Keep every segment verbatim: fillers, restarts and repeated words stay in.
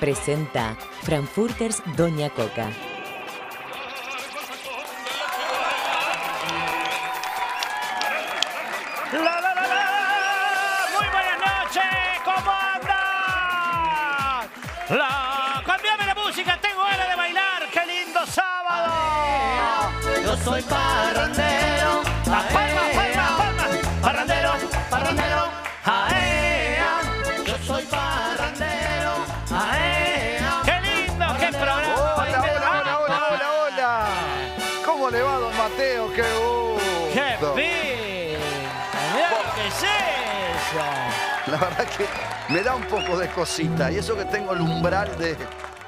presenta Frankfurters Doña Coca. La, la, la, la. Muy buenas noches, ¿cómo andan? La... Cambiame la música, tengo ganas de bailar, qué lindo sábado. Aea, yo soy parrandero. Las palmas, palmas, palmas. Parrandero, parrandero. Aea, yo soy parrandero. Aea. Qué lindo, qué programa. Hola, hola, hola, hola, hola, hola. ¿Cómo le va, don Mateo? Qué gusto. Qué bien. La verdad que me da un poco de cosita, y eso que tengo el umbral de...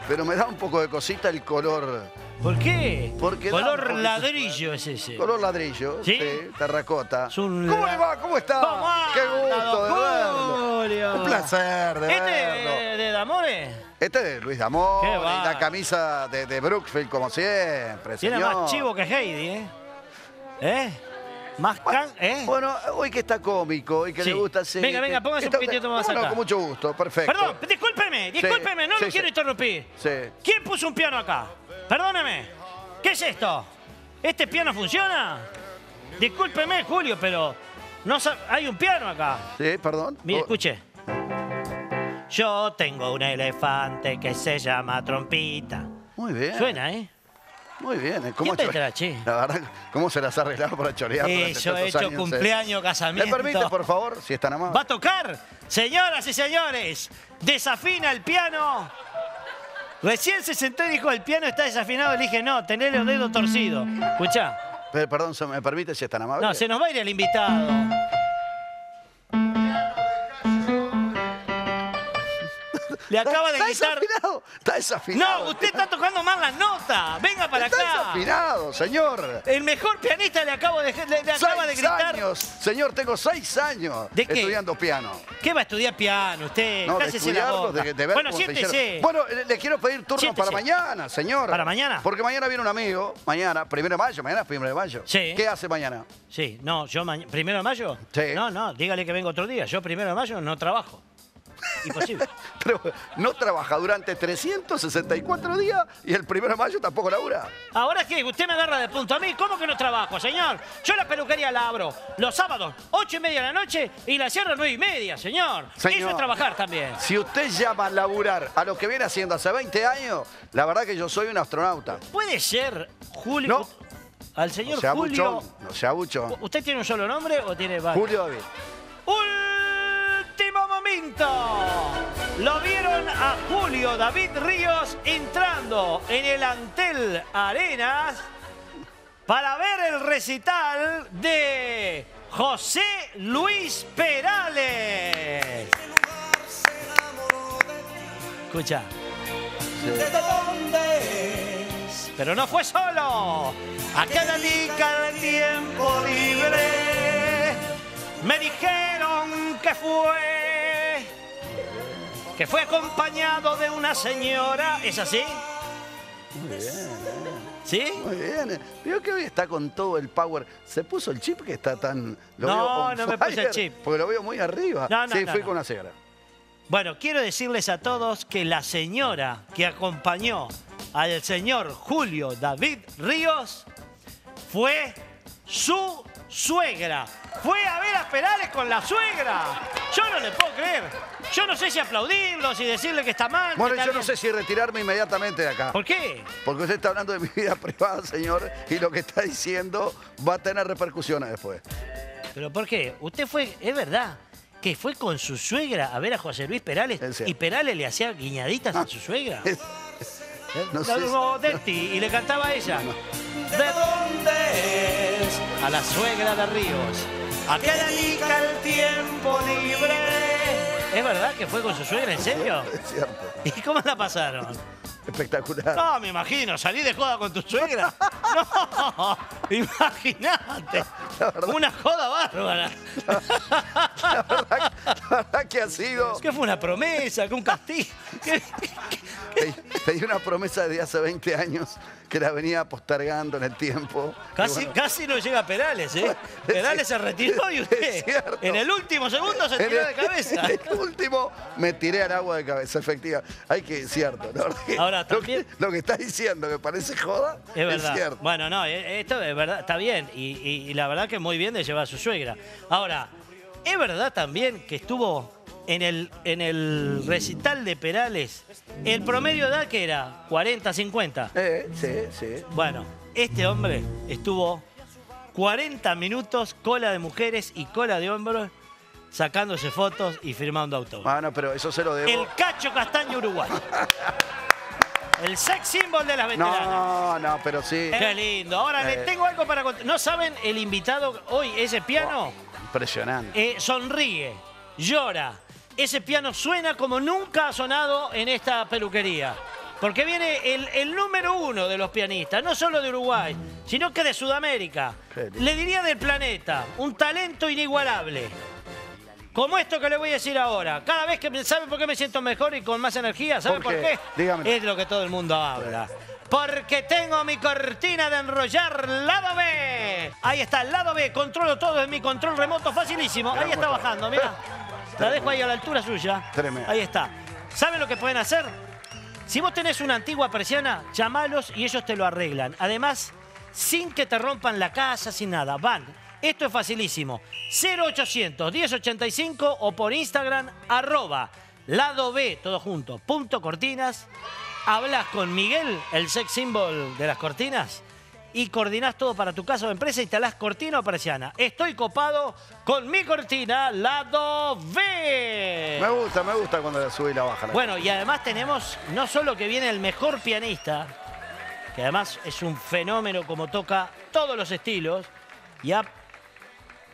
Pero me da un poco de cosita el color. ¿Por qué? Porque color da... ladrillo es ese. Color ladrillo, sí, sí, terracota. Un... ¿Cómo le va? ¿Cómo está? ¿Cómo anda? ¡Qué gusto de verlo! Julio. Un placer de ¿Este verlo. ¿Este de Damore? Este es de Luis Damore, y la camisa de, de Brookfield, como siempre, señor. Tiene más chivo que Heidi, ¿eh? ¿Eh? Más can, ¿eh? Bueno, hoy que está cómico, hoy que sí le gusta... Sí, venga, venga, póngase un poquitito más acá. Bueno, con mucho gusto, perfecto. Perdón, discúlpeme, discúlpeme, sí, no sí, lo sí. quiero interrumpir. Sí. ¿Quién puso un piano acá? Perdóneme. ¿Qué es esto? ¿Este piano funciona? Discúlpeme, Julio, pero no hay un piano acá. Sí, perdón. Mire, escuche. Yo tengo un elefante que se llama Trompita. Muy bien. Suena, ¿eh? Muy bien. ¿Cómo te trache? La verdad, ¿cómo se las ha arreglado para chorear? Sí, yo he hecho años, cumpleaños, eh? casamiento. ¿Me permite, por favor, si están amables? ¿Va a tocar? Señoras y señores, desafina el piano. Recién se sentó y dijo, el piano está desafinado. Le dije, no, tenés los dedos torcidos. Escuchá. Pero, perdón, ¿me permite si están amables? No, se nos va a ir el invitado. Le acaba de gritar. ¿Está desafinado? Está desafinado. No, usted está tocando mal las notas. Venga para acá. Está desafinado, señor. El mejor pianista le, acabo de, le, le acaba de gritar. Seis años. Señor, tengo seis años ¿De estudiando qué? piano. ¿Qué va a estudiar piano usted? No, Cállese de estudiarlo, de, de ver Bueno, siéntese. Bueno, le, le quiero pedir turno siéntese. para mañana, señor. ¿Para mañana? Porque mañana viene un amigo. Mañana, primero de mayo. Mañana es primero de mayo. Sí. ¿Qué hace mañana? Sí, no, yo mañana. ¿Primero de mayo? Sí. No, no, dígale que vengo otro día. Yo primero de mayo no trabajo. Imposible. Pero no trabaja durante trescientos sesenta y cuatro días y el primero de mayo tampoco labura. ¿Ahora qué? Usted me agarra de punto a mí. ¿Cómo que no trabajo, señor? Yo la peluquería la abro los sábados, ocho y media de la noche, y la cierro a nueve y media, señor. señor. Eso es trabajar también. Si usted llama a laburar a lo que viene haciendo hace veinte años, la verdad que yo soy un astronauta. Puede ser, Julio... No. Al señor no sea Julio... Buchón. No sea buchón. ¿Usted tiene un solo nombre o tiene varios? Julio David. ¡Ul! Momento. Lo vieron a Julio David Ríos entrando en el Antel Arenas para ver el recital de José Luis Perales. Escucha. ¿De dónde es? Pero no fue solo. A cada dedica el tiempo libre. Me dijeron que fue. Que fue acompañado de una señora, ¿es así? Muy bien. ¿Sí? Muy bien. Veo que hoy está con todo el power. ¿Se puso el chip que está tan... Lo no, veo no me puse el chip. Porque lo veo muy arriba. No, no, sí, no, fui no. con la señora. Bueno, quiero decirles a todos que la señora que acompañó al señor Julio David Ríos fue su suegra. Fue a ver a Perales con la suegra. Yo no le puedo creer. Yo no sé si aplaudirlo, si decirle que está mal. Bueno, yo bien. no sé si retirarme inmediatamente de acá. ¿Por qué? Porque usted está hablando de mi vida privada, señor, y lo que está diciendo va a tener repercusiones después. ¿Pero por qué? Usted fue, es verdad, que fue con su suegra a ver a José Luis Perales y Perales le hacía guiñaditas ah, a su suegra. Es, es, no sé. de ti, y le cantaba a ella. No, no. ¿De dónde es? A la suegra de Ríos. ¿A qué dedica el tiempo libre? ¿Es verdad que fue con su suegra, en serio? Es cierto. ¿Y cómo la pasaron? Espectacular. No, me imagino, salí de joda con tu suegra. No, imagínate. Una joda bárbara. La, la, verdad, la verdad que ha sido... Es que fue una promesa, que un castigo. Pedí una promesa de hace veinte años que la venía postergando en el tiempo. Casi, bueno, casi no llega a Perales, ¿eh? Perales se retiró y usted en el último segundo se tiró el, de cabeza. En el último me tiré al agua de cabeza, efectiva. Hay que, cierto, ¿no? Ahora, también, lo, que, lo que está diciendo que parece joda es, verdad. es cierto. Bueno, no, esto es verdad, está bien. Y, y, y la verdad que muy bien de llevar a su suegra. Ahora, es verdad también que estuvo... En el, en el recital de Perales, el promedio de edad que era cuarenta, cincuenta. Eh, sí, sí. Bueno, este hombre estuvo cuarenta minutos, cola de mujeres y cola de hombres, sacándose fotos y firmando autógrafos. Ah, no, pero eso se lo debo. El Cacho Castaño uruguayo. El sex symbol de las veteranas. No, no, pero sí. Qué lindo. Ahora, eh. les tengo algo para contar. ¿No saben el invitado hoy, ese piano? Oh, impresionante. Eh, sonríe, llora. Ese piano suena como nunca ha sonado en esta peluquería. Porque viene el, el número uno de los pianistas, no solo de Uruguay, sino que de Sudamérica. Le diría del planeta, un talento inigualable. Como esto que le voy a decir ahora. Cada vez que... ¿Sabe por qué me siento mejor y con más energía? ¿Sabe por qué? Dígame. Es lo que todo el mundo habla. Porque tengo mi cortina de enrollar Lado B. Ahí está, Lado B. Controlo todo en mi control remoto, facilísimo. Ahí está bajando, mirá. La dejo ahí a la altura suya. Tremendo. Ahí está. ¿Saben lo que pueden hacer? Si vos tenés una antigua persiana, llamalos y ellos te lo arreglan. Además, sin que te rompan la casa, sin nada. Van. Esto es facilísimo. cero ochocientos, diez ochenta y cinco o por Instagram, arroba, lado B, todo junto, punto cortinas. Hablas con Miguel, el sex symbol de las cortinas, y coordinás todo para tu casa o empresa, instalás cortina o persiana. Estoy copado con mi cortina Lado B. Me gusta, me gusta cuando la sube y la baja. La bueno, cara. Y además tenemos, no solo que viene el mejor pianista, que además es un fenómeno como toca todos los estilos, y ha,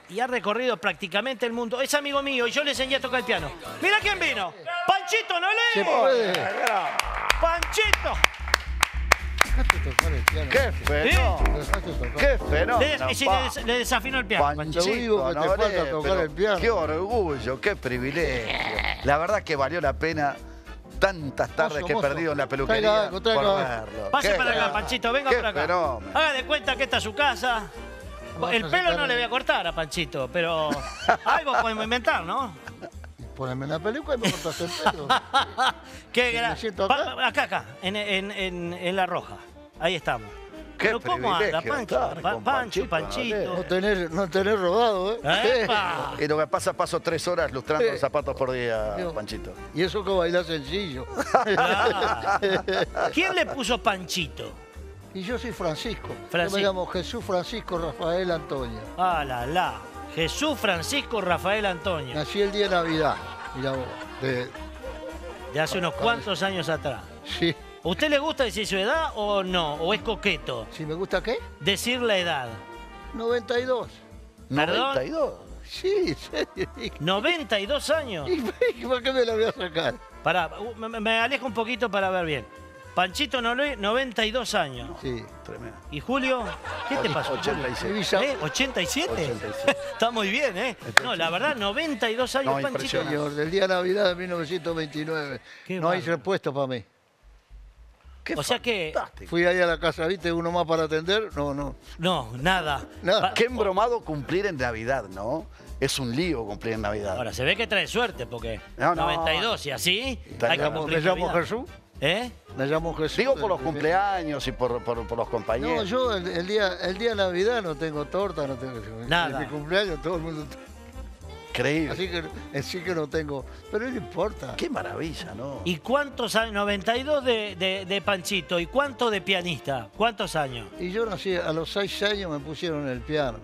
y ha recorrido prácticamente el mundo. Es amigo mío y yo le enseñé a tocar el piano. Mirá quién vino. Panchito Nolé. Panchito. ¡Qué fenómeno! ¡Qué fenómeno! Y si le, le desafino el piano. Panchito, no le falta tocar el piano. ¡Qué orgullo! ¡Qué privilegio! La verdad que valió la pena tantas tardes que he perdido en la peluquería por verlo. Pase para acá, Panchito. Venga para acá. Haga de cuenta que esta es su casa. El pelo no le voy a cortar a Panchito, pero algo podemos inventar, ¿no? Poneme en la película y me cortaste el pelo. ¡Qué gracia! Acá, acá, en, en, en, en la roja. Ahí estamos. Qué pero ¿cómo anda, Pancho? Pancho, Panchito. Panchito. No tenés, no tenés robado, ¿eh? ¡Epa! Y lo que pasa, paso tres horas lustrando los zapatos por día, Dios. Panchito. Y eso que bailás sencillo. Ah. ¿Quién le puso Panchito? Y yo soy Francisco. Francisco. Yo me llamo Jesús Francisco Rafael Antonio. ¡Ah, la, la! Jesús Francisco Rafael Antonio. Nací el día de Navidad, mirá vos. De, de hace unos cuantos años atrás. Sí. ¿A usted le gusta decir su edad o no? ¿O es coqueto? ¿Si me gusta qué? Decir la edad. noventa y dos. ¿Perdón? ¿noventa y dos? Sí, sí. ¿noventa y dos años? ¿Y por qué me la voy a sacar? Pará, me, me alejo un poquito para ver bien. Panchito Nolé, noventa y dos años. Sí, tremendo. ¿Y Julio? ¿Qué te pasó? ochenta y siete. ¿Eh? ¿ochenta y siete? ochenta y siete. Está muy bien, ¿eh? No, la verdad, noventa y dos años, no, Panchito. Señor, del día de Navidad de mil novecientos veintinueve. Qué no hay repuesto para mí. Qué o sea que... Fui ahí a la casa, ¿viste? Uno más para atender. No, no. No, nada. nada. Qué embromado cumplir en Navidad, ¿no? Es un lío cumplir en Navidad. Ahora, se ve que trae suerte, porque no, no. noventa y dos y así... Hay que cumplir. ¿Me llamo Jesús? ¿Eh? Me llamo Jesús. Digo por los cumpleaños y por, por, por los compañeros. No, yo el, el, día, el día de Navidad no tengo torta, no tengo... Nada. En mi cumpleaños todo el mundo... Increíble. Así que, así que no tengo... Pero no importa. Qué maravilla, ¿no? ¿Y cuántos años? noventa y dos de, de, de Panchito. ¿Y cuánto de pianista? ¿Cuántos años? Y yo nací, a los seis años me pusieron el piano.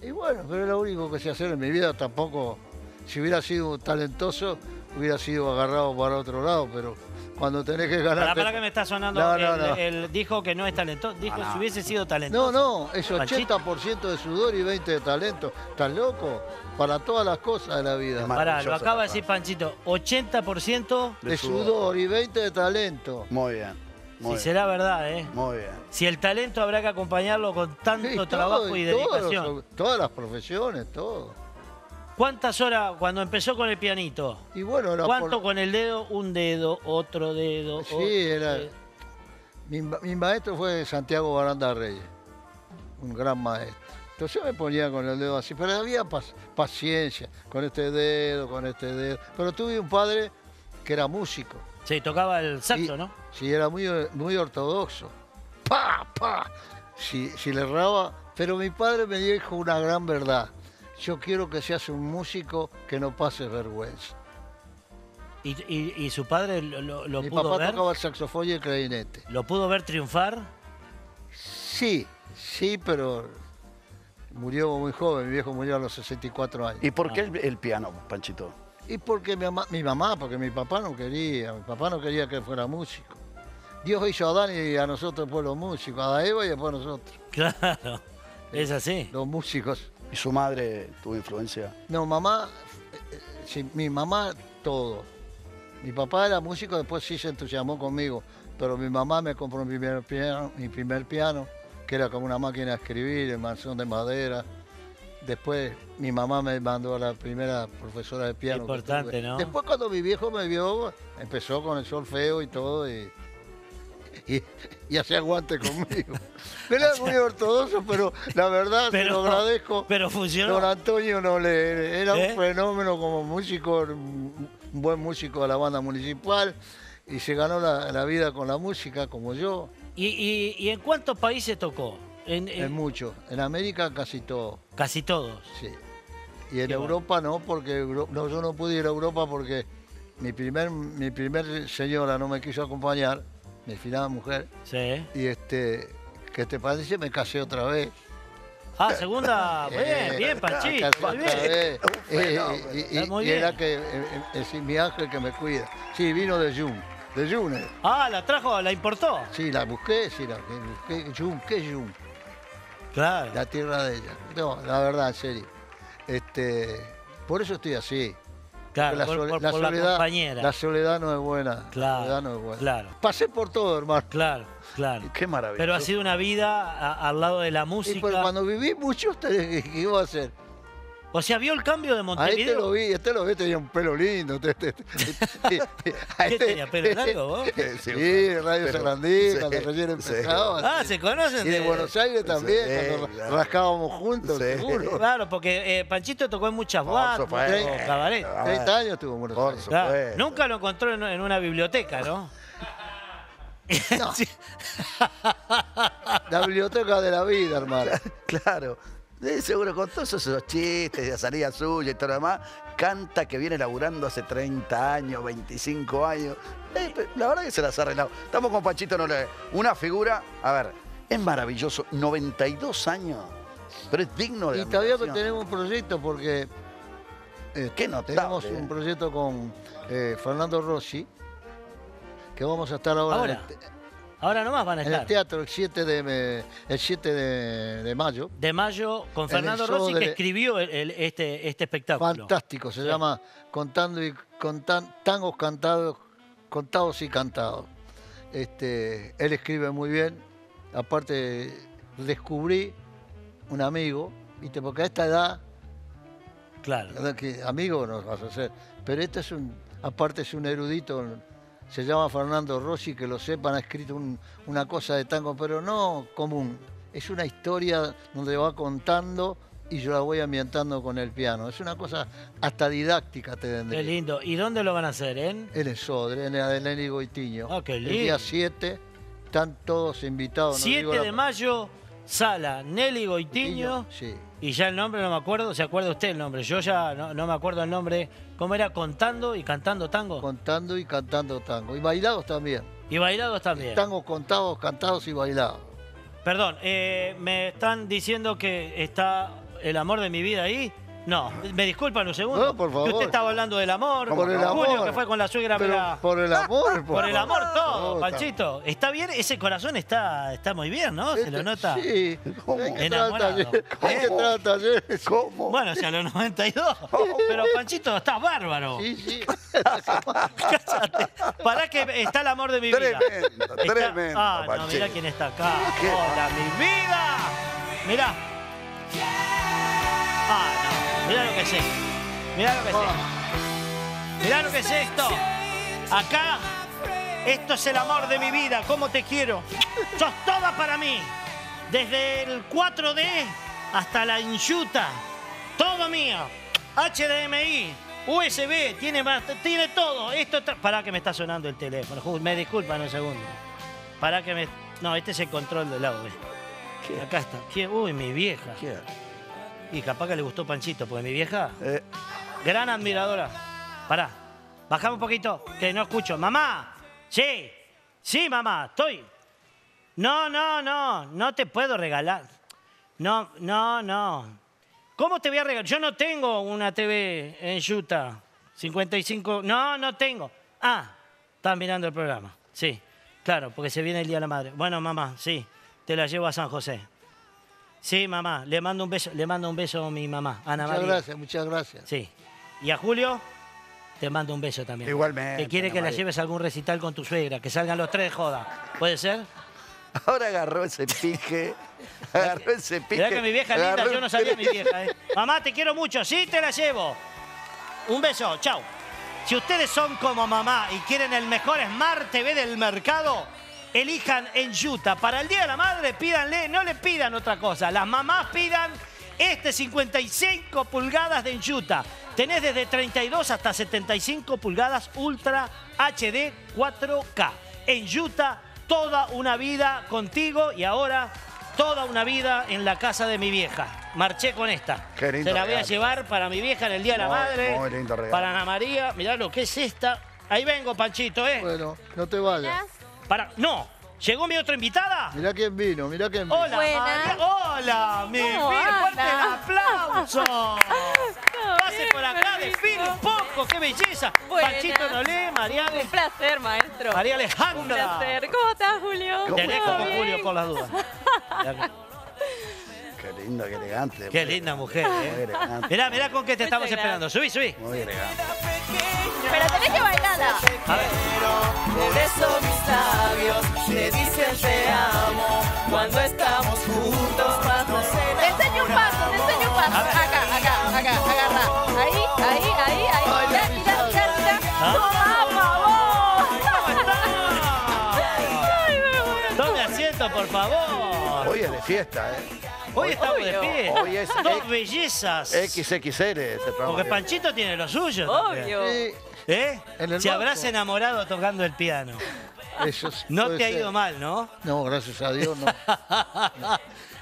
Y bueno, pero es lo único que sé hacer en mi vida. Tampoco, si hubiera sido talentoso... Hubiera sido agarrado para otro lado, pero cuando tenés que ganar... Para, para que me está sonando, no, no, no. Él, él dijo que no es talentoso, dijo que no, no. Si hubiese sido talentoso. No, no, es ochenta por ciento de sudor y veinte por ciento de talento. ¿Estás loco? Para todas las cosas de la vida. Pará, lo acaba de decir Panchito, ochenta por ciento de sudor y veinte por ciento de talento. Muy bien. Muy si será verdad, ¿eh? Muy bien. Si el talento habrá que acompañarlo con tanto sí, todo, trabajo y, y dedicación. Todo, todas las profesiones, todo. ¿Cuántas horas cuando empezó con el pianito? Y bueno, la ¿Cuánto por... con el dedo? Un dedo, otro dedo. Sí, otro era... dedo. Mi, mi maestro fue Santiago Baranda Reyes, un gran maestro. Entonces me ponía con el dedo así, pero había paciencia, con este dedo, con este dedo. Pero tuve un padre que era músico. Sí, tocaba el saxo, y, ¿no? Sí, era muy, muy ortodoxo. ¡Pa, pa! Si, si le erraba... Pero mi padre me dijo una gran verdad. Yo quiero que seas un músico que no pases vergüenza. ¿Y, y, y su padre lo, lo, lo pudo ver? Mi papá tocaba el saxofón y el clarinete. ¿Lo pudo ver triunfar? Sí, sí, pero murió muy joven. Mi viejo murió a los sesenta y cuatro años. ¿Y por qué ah. el, el piano, Panchito? Y porque mi mamá, mi mamá, porque mi papá no quería, mi papá no quería que fuera músico. Dios hizo a Adán y a nosotros después los músicos, a Eva y después a nosotros. Claro, es así. Los músicos. ¿Y su madre tuvo influencia? No, mamá, sí, mi mamá todo. Mi papá era músico, después sí se entusiasmó conmigo, pero mi mamá me compró mi primer piano, mi primer piano que era como una máquina de escribir, en manzón de madera. Después mi mamá me mandó a la primera profesora de piano. Importante, ¿no? Después cuando mi viejo me vio, empezó con el solfeo y todo y, y, y hacía guante conmigo. Era muy ortodoxo, pero la verdad pero, se lo agradezco. Pero funcionó. Don Antonio Nolé era ¿Eh? un fenómeno como músico, un buen músico de la banda municipal y se ganó la, la vida con la música como yo. ¿Y, y, y en cuántos países tocó? En, en... en muchos. En América casi todo. Casi todos. Sí. Y en Qué Europa bueno. no, porque Euro... no, yo no pude ir a Europa porque mi primer, mi primer señora no me quiso acompañar, mi finada mujer. Sí. Y este, que te parece, me casé otra vez. Ah, segunda. Bien, bien, Panchito. Muy bien. Eh, y, y, y, muy bien. Y era que, es mi ángel que me cuida. Sí, vino de Jun. De Jun. Ah, la trajo, la importó. Sí, la busqué, sí, la busqué. Jun, ¿qué Jun? Claro. La tierra de ella. No, la verdad, en serio. Este, por eso estoy así. Claro, la, por, sole, por, la, por soledad, la compañera. La soledad no es buena. Claro, la soledad no es buena. Claro. Pasé por todo, hermano. Claro, claro. Qué maravilla. Pero ha sido una vida a, al lado de la música. Y pero cuando viví mucho, ¿qué iba a hacer? O sea, ¿vio el cambio de Montevideo? Ahí te lo vi, este lo vi, tenía un pelo lindo. Te, te, te, te, ¿Qué tenía, pelo largo vos? Sí, Radio Segrandita, que recién empezaba. Sí. Ah, ¿se conocen? Y de Buenos Aires también, sí, cuando claro. rascábamos juntos, sí. seguro. Claro, porque eh, Panchito tocó en muchas bandas, cabaret. treinta años estuvo en Buenos Aires. Claro. Nunca lo encontró en, en una biblioteca, ¿no? No. Sí. La biblioteca de la vida, hermano. Claro. Sí, seguro, con todos esos chistes, de salida suya y todo lo demás, canta que viene laburando hace treinta años, veinticinco años. Eh, la verdad que se las ha arreglado. Estamos con Panchito Nolé. Una figura, a ver, es maravilloso, noventa y dos años, pero es digno de... Y todavía tenemos un proyecto porque... Eh, ¿Qué notable? Tenemos un proyecto con eh, Fernando Rossi, que vamos a estar ahora... ahora. Ahora nomás van a estar. En el teatro, el siete de mayo. De mayo, con Fernando Rossi, que escribió el, el, este, este espectáculo. Fantástico, se sí. llama Contando y Contando, Tangos Cantados, Contados y Cantados. Este, él escribe muy bien. Aparte, descubrí un amigo, ¿viste? Porque a esta edad... Claro. Que amigo nos vas a hacer. Pero este es un... Aparte es un erudito... Se llama Fernando Rossi, que lo sepan, ha escrito un, una cosa de tango, pero no común. Es una historia donde va contando y yo la voy ambientando con el piano. Es una cosa hasta didáctica, te vendría. Qué lindo. ¿Y dónde lo van a hacer, en? En el Sodre, en la de Nelly Goitiño. Ah, qué lindo. El día siete, están todos invitados. No siete de mayo, sala Nelly Goitiño. Sí. Y ya el nombre no me acuerdo, ¿se acuerda usted el nombre? Yo ya no, no me acuerdo el nombre. ¿Cómo era? ¿Contando y cantando tango? Contando y cantando tango. Y bailados también. Y bailados también. Tangos contados, cantados y bailados. Perdón, eh, me están diciendo que está el amor de mi vida ahí. No, me disculpan un segundo. No, por favor. Que usted estaba hablando del amor. Por el amor. Julio, que fue con la suegra. Pero la... Por el amor. Por, por el amor todo, Panchito. Está... está bien, ese corazón está, está muy bien, ¿no? Se este... lo nota. Sí. ¿Cómo? Enamorado. ¿Hay que tratar de eso? Bueno, hacia los noventa y dos. Pero, Panchito, estás bárbaro. Sí, sí. Cállate. Pará que está el amor de mi vida. Tremendo, está... tremendo, ah, Panchito. No, mirá quién está acá. Hola, mi vida. Mirá. Ah, no. Mirá lo que es esto. Mirá lo que es esto. Mirá lo que es esto. Acá, esto es el amor de mi vida. ¿Cómo te quiero? Sos toda para mí. Desde el cuatro D hasta la Enjuta. Todo mío. H D M I, U S B, tiene, más, tiene todo. Esto está... Pará que me está sonando el teléfono. Me disculpan un segundo. Pará que me... No, este es el control del audio. Acá está. ¿Qué? Uy, mi vieja. ¿Qué? Y capaz que le gustó Panchito, porque mi vieja... Eh. Gran admiradora. Pará, bajame un poquito, que no escucho. ¡Mamá! ¡Sí! ¡Sí, mamá! ¡Estoy! No, no, no, no te puedo regalar. No, no, no. ¿Cómo te voy a regalar? Yo no tengo una T V en Utah. cincuenta y cinco... No, no tengo. Ah, estás mirando el programa. Sí, claro, porque se viene el Día de la Madre. Bueno, mamá, sí, te la llevo a San José. Sí, mamá, le mando un beso, le mando un beso a mi mamá, Ana María. Muchas gracias, muchas gracias. Sí. Y a Julio, te mando un beso también. Igualmente. Que quiere Ana que María. La lleves a algún recital con tu suegra, que salgan los tres de joda. ¿Puede ser? Ahora agarró ese pique. Agarró ese pique. Mirá que mi vieja linda, agarró... yo no sabía mi vieja, ¿eh? Mamá, te quiero mucho, sí, te la llevo. Un beso, chau. Si ustedes son como mamá y quieren el mejor Smart T V del mercado, elijan Enjuta. Para el Día de la Madre, pídanle, no le pidan otra cosa. Las mamás pidan este cincuenta y cinco pulgadas de Enjuta. Tenés desde treinta y dos hasta setenta y cinco pulgadas Ultra H D cuatro K. Enjuta, toda una vida contigo y ahora toda una vida en la casa de mi vieja. Marché con esta. Qué lindo. Se la voy regalo. A llevar para mi vieja en el Día de la muy, Madre. Muy lindo regalo. Para Ana María. Mirá lo que es esta. Ahí vengo, Panchito, ¿eh? Bueno, no te vayas. Para... ¡No! ¿Llegó mi otra invitada? Mirá quién vino, mirá quién vino. Hola, María. Hola, mi Phil, fuerte el aplauso. No, pase bien, por acá, desfile un poco, qué belleza. Panchito Nolé, Mariale. Un placer, maestro. María Alejandra. Un placer. ¿Cómo estás, Julio? Te dejo con Julio con las dudas. Qué lindo, qué elegante. Qué linda mujer, ¿eh? Muy mirá, mirá con qué te muy estamos gran. Esperando. Subí, subí. Muy elegante. Pero tenés que bailarla. A ver. Por eso mis sabios me dicen te amo. Cuando estamos juntos, vamos. Te enseño un paso, te enseño un paso. Acá, acá, acá, agarra. Ahí, ahí, ahí, ahí. Mira, mira, mira, mira. ¡Toma, por favor! Tome asiento, por favor. Hoy es de fiesta, ¿eh? Hoy, hoy estamos obvio. De pie. Hoy es dos X, bellezas. equis equis ele. Porque Panchito tiene lo suyo. Obvio. Sí. ¿Eh? Se habrás enamorado tocando el piano. Eso sí, no te ser. Ha ido mal, ¿no? No, gracias a Dios, no. no.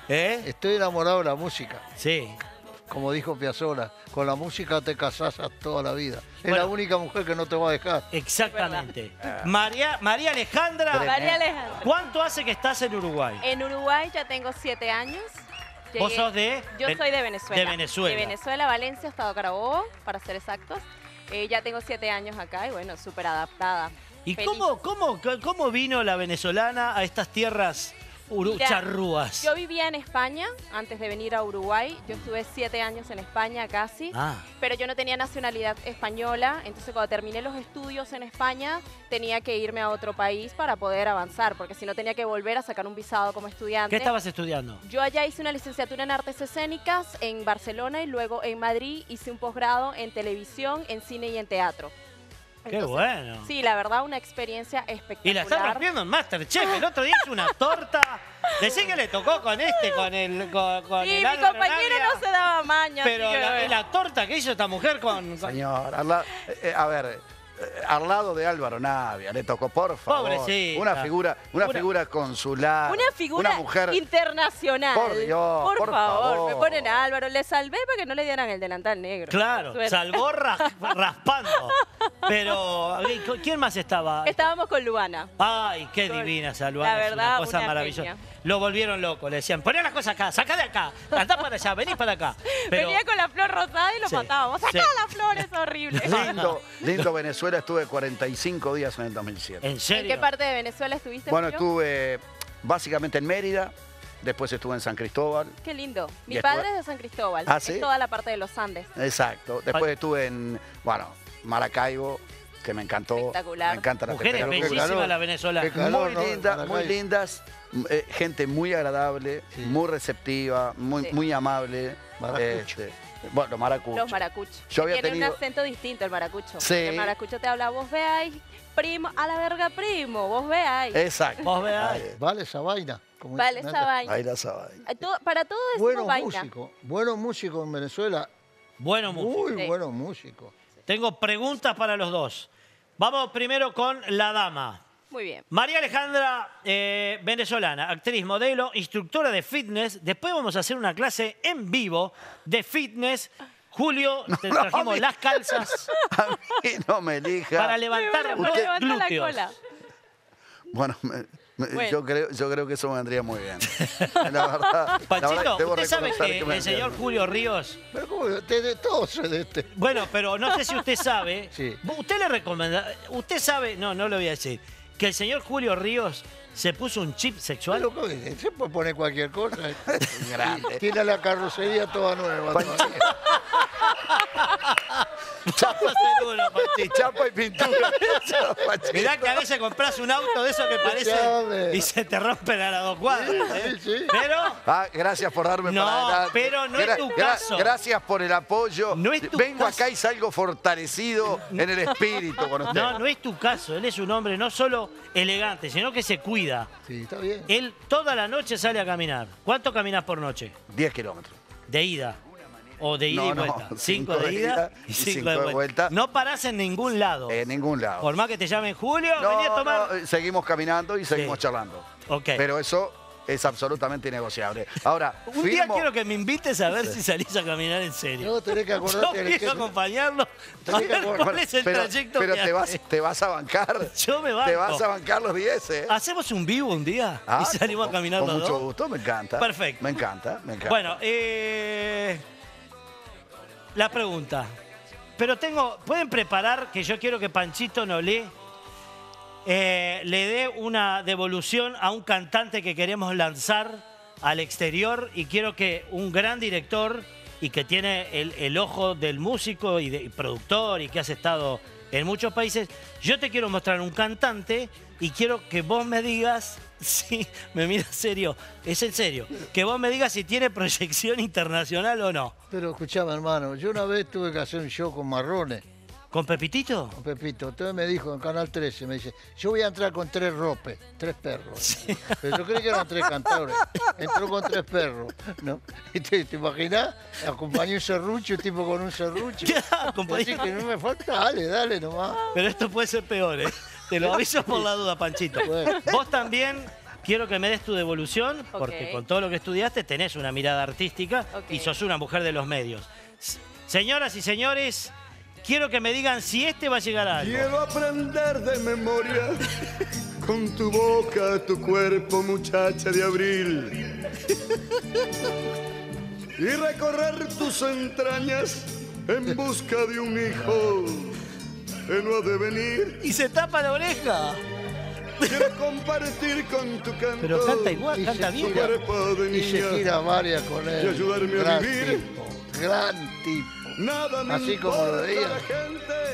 ¿Eh? Estoy enamorado de la música. Sí. Como dijo Piazzolla, con la música te casás toda la vida. Bueno, es la única mujer que no te va a dejar. Exactamente. María, María Alejandra. María Alejandra. ¿Cuánto hace que estás en Uruguay? En Uruguay ya tengo siete años. Llegué. ¿Vos sos de...? Yo soy de Venezuela. De Venezuela. De Venezuela, Valencia, Estado Carabobo, para ser exactos. Eh, ya tengo siete años acá y bueno, súper adaptada. ¿Y cómo, cómo, cómo vino la venezolana a estas tierras Mira, charrúas? Yo vivía en España antes de venir a Uruguay. Yo estuve siete años en España casi, ah. pero yo no tenía nacionalidad española. Entonces cuando terminé los estudios en España tenía que irme a otro país para poder avanzar, porque si no tenía que volver a sacar un visado como estudiante. ¿Qué estabas estudiando? Yo allá hice una licenciatura en Artes Escénicas en Barcelona y luego en Madrid hice un posgrado en televisión, en cine y en teatro. Entonces, ¡qué bueno! Sí, la verdad, una experiencia espectacular. Y la están rompiendo en MasterChef. El otro día hizo una torta. Decí que le tocó con este, con el... Con, con sí, el mi compañero Navia, no se daba maña. Pero la, la torta que hizo esta mujer con... con... Señor, la, eh, a ver... Al lado de Álvaro Navia, le tocó, por favor. Pobrecita. Una figura, una, una figura consular. Una figura una mujer... internacional. Por Dios, por, por favor. favor. Me ponen a Álvaro. Le salvé para que no le dieran el delantal negro. Claro, salvó ras, raspando. Pero, ¿quién más estaba? Estábamos con Luana. Ay, qué con... divina esa Luana. La verdad, es una cosa una maravillosa. Peña. Lo volvieron loco, le decían, poné las cosas acá, sacá de acá, andá para allá, vení para acá. Pero... venía con la flor rosada y lo sí, matábamos. Sacá sí. la flor, es horrible. Lindo, lindo Venezuela, estuve cuarenta y cinco días en el dos mil siete. ¿En serio? ¿En qué parte de Venezuela estuviste? Bueno, estuve básicamente en Mérida. Después estuve en San Cristóbal. Qué lindo. Mi estuve... padre es de San Cristóbal. ¿Ah, sí? Es toda la parte de los Andes. Exacto. Después Ay. estuve en, bueno, Maracaibo, que me encantó. Espectacular. Me encanta la Mujeres bellísimas la Venezuela. Muy no, lindas, muy lindas. Eh, gente muy agradable, sí. muy receptiva, muy, sí. muy amable. Maracucho. Este, bueno, maracucho. Los maracuchos. Yo había Tiene tenido... un acento distinto el maracucho. Sí. El maracucho te habla, vos veáis, primo, a la verga, primo, vos veáis. Exacto. Vos veáis. Vale esa vaina. Vale, esa vaina. Ahí la vaina. Todo, para todo es buenos vaina. Músico, buenos músicos en Venezuela. Buenos músicos. Muy sí. buenos músicos. Sí. Tengo preguntas para los dos. Vamos primero con la dama. Muy bien. María Alejandra, eh, venezolana, actriz, modelo, instructora de fitness. Después vamos a hacer una clase en vivo de fitness. Julio, no, te trajimos no, mí, las calzas. A mí no me elija. Para levantar los glúteos. La cola. Bueno, me... Bueno. Yo, creo, yo creo que eso me vendría muy bien. La verdad, Panchito, la usted sabe que, que el señor Julio Ríos... Pero ¿cómo? Te de todo soy de este. Bueno, pero no sé si usted sabe... Sí. Usted le recomienda... Usted sabe... No, no lo voy a decir. Que el señor Julio Ríos se puso un chip sexual. Loco, se puede poner cualquier cosa. Grande. Tiene la carrocería toda nueva. Chapa seguro, Panchito. Chapa y pintura. Chapa, mirá que a veces compras un auto de eso que parece Chame. y se te rompen a las dos cuadras. ¿eh? Sí, sí. Pero... Ah, gracias por darme no, para adelante. Pero no gra es tu gra caso. Gracias por el apoyo. No es tu Vengo caso. acá y salgo fortalecido no. en el espíritu con usted. No, no es tu caso. Él es un hombre no solo elegante, sino que se cuida. Sí, está bien. Él toda la noche sale a caminar. ¿Cuánto caminas por noche? diez kilómetros. ¿De ida? O de ida no, y vuelta. No, cinco, cinco de ida y cinco, cinco de vuelta. vuelta. No parás en ningún lado. En ningún lado. Por más que te llamen Julio, no, vení a tomar. No, seguimos caminando y seguimos sí. charlando. Okay. Pero eso es absolutamente innegociable. Ahora, un firmo... día quiero que me invites a ver sí. si salís a caminar en serio. No, tenés que acordarte. Yo quiero que... acompañarlo. A ver que... cuál es el pero, trayecto pero que te vas, te vas a bancar. Yo me banco. Te vas a bancar los diez, ¿eh? Hacemos un vivo un día ah, y salimos con, a caminar los dos. Con mucho gusto, me encanta. Perfecto. Me encanta, me encanta. Bueno, eh... la pregunta, pero tengo, ¿pueden preparar que yo quiero que Panchito Nolé eh, le dé una devolución a un cantante que queremos lanzar al exterior y quiero que un gran director y que tiene el, el ojo del músico y, de, y productor y que has estado en muchos países, yo te quiero mostrar un cantante y quiero que vos me digas... Sí, me mira serio, es en serio. Que vos me digas si tiene proyección internacional o no. Pero escuchame, hermano, yo una vez tuve que hacer un show con Marrones. ¿Con Pepitito? Con Pepito. Entonces me dijo en Canal trece, me dice, yo voy a entrar con tres ropes, tres perros. Sí. Pero yo creí que eran tres cantadores. Entró con tres perros, ¿no? Y te, te imaginas, acompañé un serrucho, un tipo con un serrucho. Así que no me falta, dale, dale nomás. Pero esto puede ser peor, ¿eh? Te lo aviso por la duda, Panchito. Bueno. Vos también quiero que me des tu devolución, okay. porque con todo lo que estudiaste tenés una mirada artística okay. y sos una mujer de los medios. Señoras y señores, quiero que me digan si este va a llegar a algo. Quiero aprender de memoria con tu boca, tu cuerpo, muchacha de abril. Y recorrer tus entrañas en busca de un hijo. Que no ha de venir. Y se tapa la oreja. Quiero compartir con tu canto. Pero canta igual, canta bien. Y se gira varias con él. Y ayudarme gran a vivir. Tipo, gran tipo. Nada me Así como lo veía.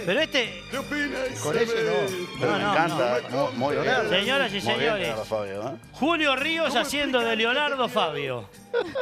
Pero este... ¿Qué opinas? Con ese no. Pero no, me no, encanta. No. Muy bien. Señoras y señores. Bien, Fabio, ¿eh? Julio Ríos haciendo de Leonardo Favio.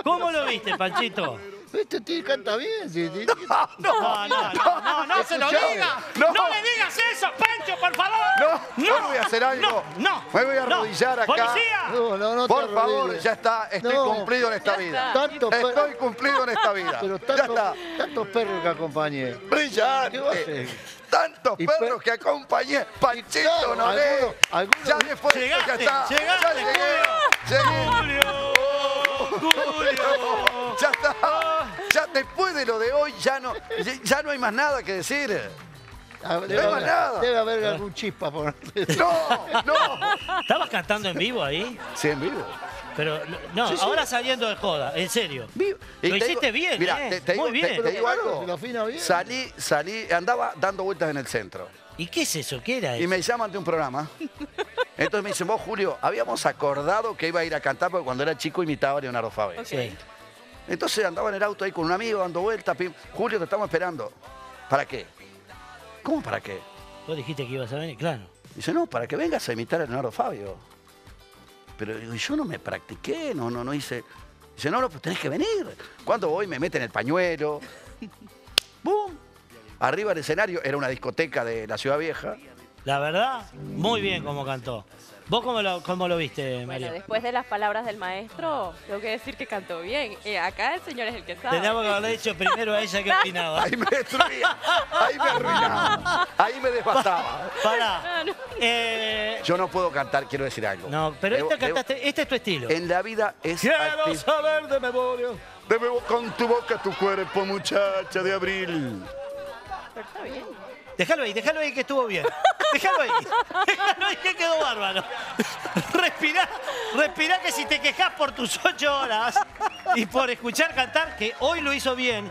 ¿Cómo lo viste, Panchito? Este tío canta bien. Sí, sí. No, no, no, no, no, no, no se lo diga. No. no le digas eso, Pancho, por favor. No, no, no voy a hacer algo. No, no. Me voy a arrodillar no. acá. Policía. No, no, no por favor, ya está, estoy no. cumplido en esta vida. Tanto estoy per... cumplido en esta vida. Pero tanto, ya está. Tantos perros que acompañé. Brillante. Tantos y perros per... que acompañé. Panchito Nolé. Algunos... Ya me fue. Llegaste, ya está. Llegaste, ya llegué. Julio. Llegué. Julio. Ya está. Ya después de lo de hoy ya no, ya no hay más nada que decir. Ah, debe, no, haber, nada. Debe haber algún chispa por... ¡No! ¡No! ¿Estabas cantando en vivo ahí? Sí, en vivo. Pero, no, sí, sí. Ahora saliendo de joda, en serio. Vivo. Lo te hiciste digo, bien, mirá, eh. te, te Muy digo, bien. Te, te digo algo. Lo bien. Salí, salí, andaba dando vueltas en el centro. ¿Y qué es eso? ¿Qué era eso? Y me llaman de un programa. Entonces me dicen, vos, Julio, habíamos acordado que iba a ir a cantar porque cuando era chico imitaba a Leonardo Favio. Okay. Sí. Entonces andaba en el auto ahí con un amigo, dando vueltas. Julio, te estamos esperando. ¿Para qué? ¿Cómo para qué? Vos dijiste que ibas a venir, claro. Dice, no, para que vengas a imitar a Leonardo Favio. Pero digo, yo no me practiqué, no, no, no hice... Dice, no, no, pues tenés que venir. Cuando voy me meten el pañuelo. ¡Bum! Arriba del escenario era una discoteca de la Ciudad Vieja. La verdad, muy bien como cantó. ¿Vos cómo lo, cómo lo viste, María? Bueno, después de las palabras del maestro, tengo que decir que cantó bien. Eh, acá el señor es el que sabe. Teníamos que haberle dicho primero a ella que opinaba. Ahí me destruía, ahí me arruinaba, ahí me devastaba. Pará. No, no. Eh... Yo no puedo cantar, quiero decir algo. No, pero debo, esta cantaste, debo... este es tu estilo. En la vida es... Quiero acti... saber de memoria, de memoria, con tu boca, tu cuerpo, muchacha de abril. Pero está bien. Déjalo ahí, déjalo ahí que estuvo bien. Déjalo ahí. Déjalo ahí que quedó bárbaro. Respirá, respirá que si te quejas por tus ocho horas y por escuchar cantar, que hoy lo hizo bien,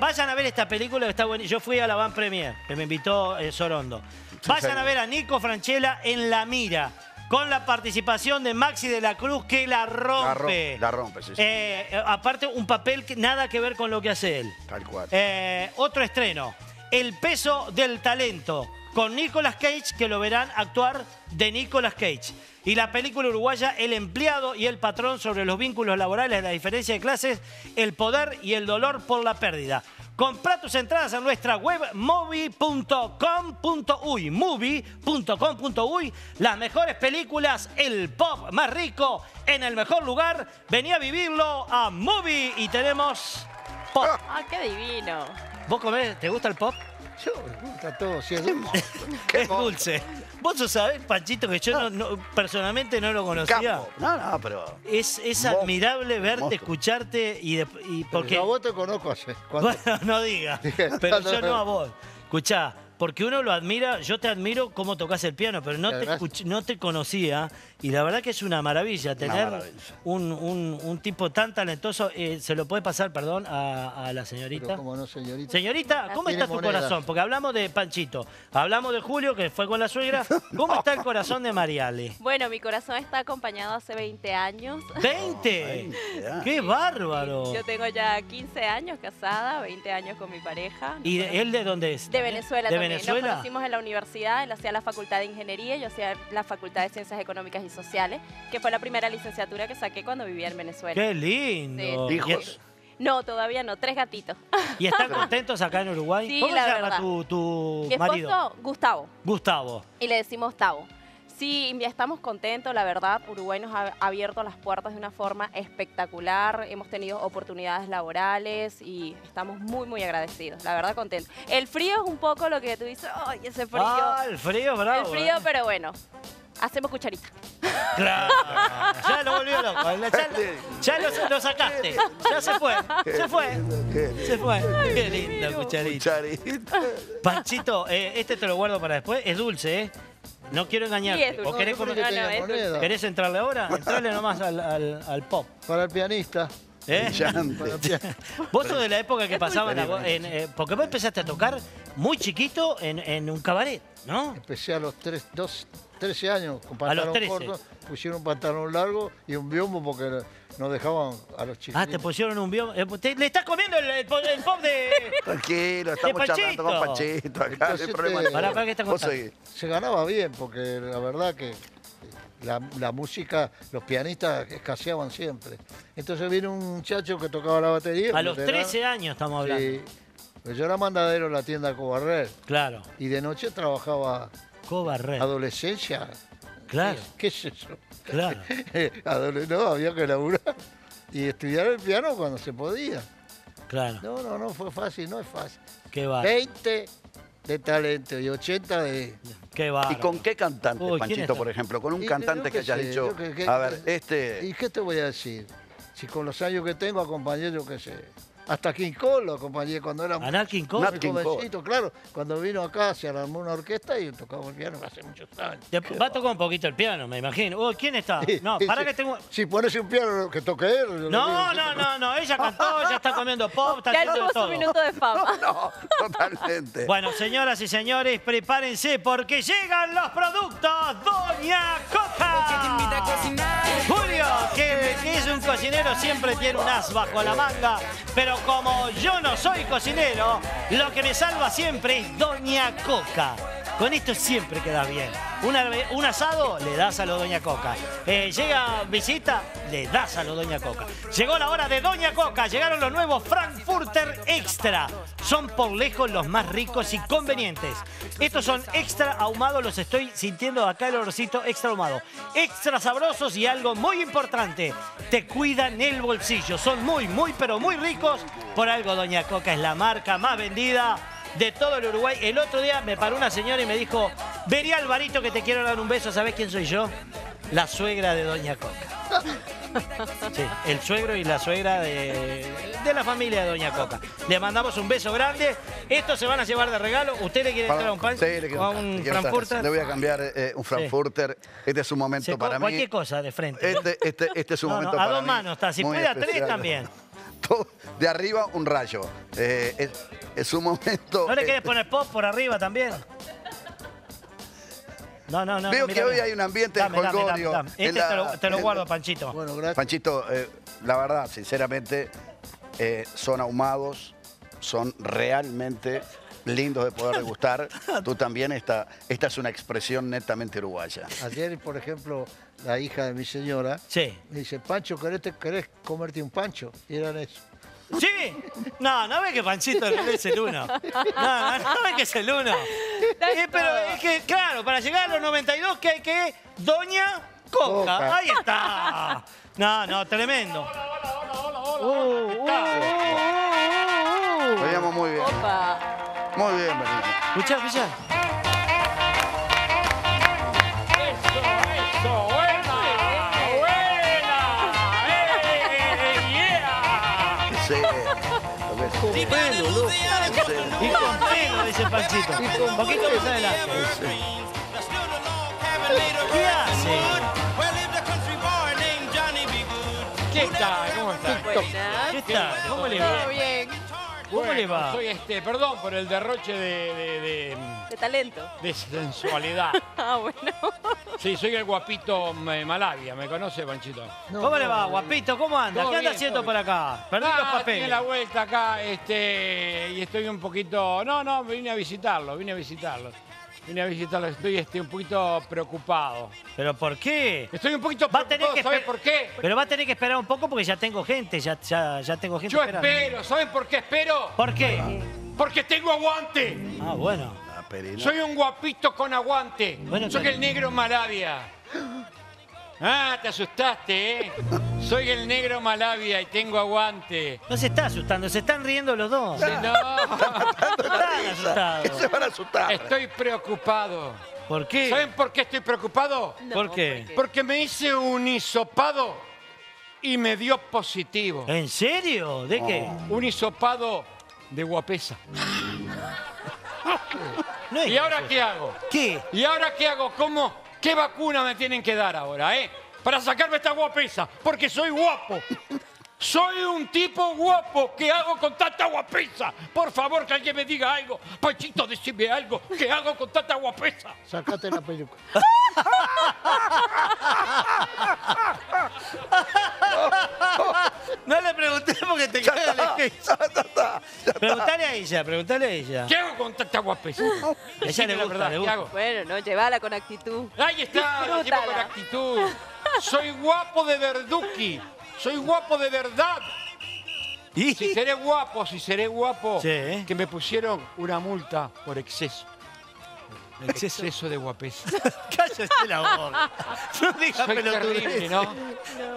vayan a ver esta película que está buena. Yo fui a la Van Premier, que me invitó eh, Sorondo. Vayan a ver a Nico Franchella en La Mira, con la participación de Maxi de la Cruz, que la rompe. La, rom, la rompe, sí, sí. Eh, aparte, un papel que nada que ver con lo que hace él. Tal cual. Eh, otro estreno. El peso del talento, con Nicolas Cage, que lo verán actuar de Nicolas Cage. Y la película uruguaya El empleado y el patrón, sobre los vínculos laborales, la diferencia de clases, el poder y el dolor por la pérdida. Comprá tus entradas en nuestra web Movie punto com punto uy. Movie punto com punto uy. Las mejores películas, el pop más rico, en el mejor lugar. Vení a vivirlo a Movie y tenemos pop. ¡Ah, qué divino! ¿Vos comés? ¿Te gusta el pop? Yo, me gusta todo, sí, es dulce. Es dulce. Vos sabés, Panchito, que yo no, no, personalmente no lo conocía. No, no, pero... Es, es admirable verte, monstruo. Escucharte y... De, y porque... Yo a vos te conozco hace... ¿Cuánto? Bueno, no digas, pero yo no a vos. Escuchá, porque uno lo admira, yo te admiro cómo tocas el piano, pero no, te, no te conocía y la verdad que es una maravilla tener una maravilla. Un, un, un tipo tan talentoso. Eh, se lo puede pasar, perdón, a, a la señorita. ¿Cómo no, señorita? Señorita, ¿cómo está moneda? Tu corazón? Porque hablamos de Panchito, hablamos de Julio, que fue con la suegra. ¿Cómo está el corazón de Mariale? Bueno, mi corazón está acompañado hace veinte años. ¿veinte? Oh, ¡qué bárbaro! Yo tengo ya quince años casada, veinte años con mi pareja. ¿Y de, él de dónde es? De Venezuela. ¿De Venezuela? Nos conocimos en la universidad, él hacía la facultad de Ingeniería, yo hacía la facultad de Ciencias Económicas y Sociales, que fue la primera licenciatura que saqué cuando vivía en Venezuela. ¡Qué lindo! Sí. ¿Hijos? No, todavía no, tres gatitos. ¿Y están contentos acá en Uruguay? Sí, ¿cómo la se llama verdad. tu, tu mi marido? Mi esposo, Gustavo. Gustavo. Y le decimos Tavo. Sí, estamos contentos, la verdad, Uruguay nos ha abierto las puertas de una forma espectacular, hemos tenido oportunidades laborales y estamos muy, muy agradecidos, la verdad, contentos. El frío es un poco lo que tú dices, ¡ay, ese frío! ¡Ah, el frío, bravo! El frío, eh. pero bueno, hacemos cucharita. ¡Claro! Ya lo volvió loco, ya, ya lo, lo sacaste, ya se fue, se fue, se fue. Ay, ¡qué lindo, cucharita! Cucharita. Panchito, eh, este te lo guardo para después, es dulce, ¿eh? No quiero engañarte. Sí, ¿O querés, no, no, no, no, ¿Querés entrarle ahora? Entrale nomás al, al, al pop. Para el pianista. ¿Eh? Para el pianista. Vos sos de la época que pasaban... En, eh, porque vos empezaste a tocar muy chiquito en, en un cabaret, ¿no? Empecé a los trece años con pantalón corto. Pusieron un pantalón largo y un biombo porque nos dejaban a los chicos. Ah, te pusieron un biombo. Le estás comiendo el, el, el pop de... Tranquilo, estamos de charlando con Panchito acá. Entonces, te... Pará, ¿para qué estás contando? Se ganaba bien porque la verdad que la, la música, los pianistas escaseaban siempre. Entonces vino un muchacho que tocaba la batería. A los trece años estamos hablando. Sí. Yo era mandadero en la tienda Cobarré. Claro. Y de noche trabajaba... Cobarré. Adolescencia. Claro. ¿Qué es eso? Claro. No, había que laburar y estudiar el piano cuando se podía. Claro. No, no, no fue fácil, no es fácil. Qué va. veinte de talento y ochenta de... Qué va. ¿Y con qué cantante, Uy, Panchito, por ejemplo? Con un y cantante que hayas sé, dicho, que, que, a ver, este... ¿Y qué te voy a decir? Si con los años que tengo acompañé, yo qué sé, hasta King Cole lo acompañé cuando era Nat King Cole, muy jovencito, claro. Cuando vino acá se armó una orquesta y tocaba el piano hace muchos años. Te va a tocar un poquito el piano, me imagino. Uy, ¿quién está? Sí, no, para sí, que tengo... Si pones un piano que toque él... No, no, no, no, ella cantó, ella está comiendo pop, está haciendo todo. Ya tuvo su minuto de fama. No, no, totalmente. Bueno, señoras y señores, prepárense porque llegan los productos Doña Coca. Julio, que, que es un cocinero, siempre tiene un as bajo la manga, pero como yo no soy cocinero, lo que me salva siempre es Doña Coca. Con esto siempre queda bien. Una, un asado, le das a lo Doña Coca. Eh, llega visita, le das a lo Doña Coca. Llegó la hora de Doña Coca. Llegaron los nuevos Frankfurter Extra. Son por lejos los más ricos y convenientes. Estos son extra ahumados. Los estoy sintiendo acá el olorcito extra ahumado. Extra sabrosos y algo muy importante. Te cuidan el bolsillo. Son muy, muy, pero muy ricos. Por algo Doña Coca es la marca más vendida de todo el Uruguay. El otro día me paró una señora y me dijo, vení Alvarito que te quiero dar un beso, ¿sabés quién soy yo? La suegra de Doña Coca. Sí, el suegro y la suegra de, de la familia de Doña Coca. Le mandamos un beso grande. Estos se van a llevar de regalo. ¿Usted le quiere entrar a un pan? Sí, le quiero, ¿a un Frankfurter? Le voy a cambiar eh, un Frankfurter. Sí. Este es un momento se, para cualquier mí. Cualquier cosa de frente. Este, este, este es un no, momento no, a para dos mí manos está. Si puede especial. A tres también. De arriba un rayo. Eh, es, es un momento... ¿No le querés poner pop por arriba también? No, no, no. Veo mira, que mira. Hoy hay un ambiente dame, de colgorio. Dame, dame, dame. Este la, te lo, te lo guardo, la... Panchito. Bueno, gracias. Panchito, eh, la verdad, sinceramente, eh, son ahumados, son realmente lindos de poder degustar. Tú también, esta, esta es una expresión netamente uruguaya. Ayer, por ejemplo, la hija de mi señora sí. me dice, Pancho, ¿querés, te, ¿querés comerte un pancho? Y eran eso. Sí, no, no ve que Panchito es el uno. No, no ve que es el uno. Eh, pero es que, claro, para llegar a los noventa y dos, ¿qué hay que? Doña Coca. Coca. Ahí está. No, no, tremendo. Hola, hola, hola, hola, hola. Uh, uh, uh, uh, uh. Lo llamo muy bien. Opa. Muy bien, Marina. Escuchá, escuchá. Eso, eso. Y con pelo, dice Panchito. Y con poquito más adelante. ¿Qué hace? ¿Qué tal? ¿Cómo está? ¿Qué tal? ¿Cómo le va? ¿Todo bien? ¿Cómo le va? Soy este, perdón por el derroche de... De, de, de talento. De sensualidad. Ah, bueno. Sí, soy el guapito Malavia, ¿me conoce, Panchito? No, ¿Cómo no, le va, no, guapito? ¿Cómo anda? ¿Qué bien, anda haciendo por acá? Perdí ah, los papeles. Tiene la vuelta acá, este, y estoy un poquito... No, no, vine a visitarlo, vine a visitarlo. Vine a visitarlo, estoy este, un poquito preocupado. ¿Pero por qué? Estoy un poquito va preocupado, tener que ¿sabes por qué? Pero va a tener que esperar un poco porque ya tengo gente, ya, ya, ya tengo gente. Yo esperando. Espero, ¿saben por qué espero? ¿Por qué? Porque tengo aguante. Ah, bueno. Perina. Soy un guapito con aguante. Bueno, soy el negro Malavia. Ah, te asustaste, ¿eh? Soy el negro Malavia y tengo aguante. No se está asustando, se están riendo los dos. No, no. Están asustados. Se van a asustar. Estoy preocupado. ¿Por qué? ¿Saben por qué estoy preocupado? No, ¿por qué? Porque me hice un hisopado y me dio positivo. ¿En serio? ¿De qué? Oh. Un hisopado de guapesa. No ¿Y ahora eso. qué hago? ¿Qué? ¿Y ahora qué hago? ¿Cómo? ¿Qué vacuna me tienen que dar ahora, eh? Para sacarme esta guapesa, porque soy guapo. Soy un tipo guapo. ¿Qué hago con tanta guapesa? Por favor, que alguien me diga algo. Panchito, decime algo. ¿Qué hago con tanta guapesa? Sacate la peluca. No le pregunté porque te cae el esquema. Preguntale a ella, preguntale a ella. ¿Qué hago con tanta guapesa? Ella le gusta, le gusta. Bueno, no, llévala con actitud. Ahí está, la llevo con actitud. Soy guapo de Verduki. Soy guapo de verdad. ¿Y? Si seré guapo, si seré guapo, sí. que me pusieron una multa por exceso. El exceso. exceso de guapesa. Cállate la boca. No digas terrible, ¿no? ¿no?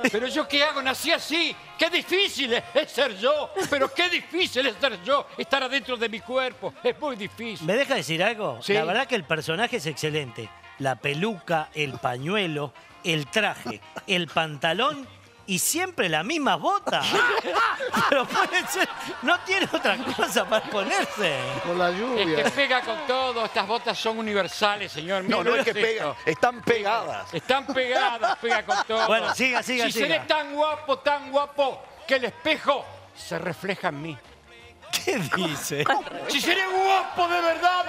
Pero yo qué hago, nací así. Qué difícil es ser yo. Pero qué difícil es ser yo. Estar adentro de mi cuerpo. Es muy difícil. ¿Me deja decir algo? ¿Sí? La verdad que el personaje es excelente. La peluca, el pañuelo, el traje, el pantalón... y siempre las mismas botas. Pero puede ser, no tiene otra cosa para ponerse. Por la lluvia. Es que pega con todo, estas botas son universales, señor. No, no es que pega, están pegadas. Están pegadas, pega con todo. Bueno, siga, siga, si siga. Si seré tan guapo, tan guapo, que el espejo se refleja en mí. ¿Qué dice? Si seré guapo de verdad,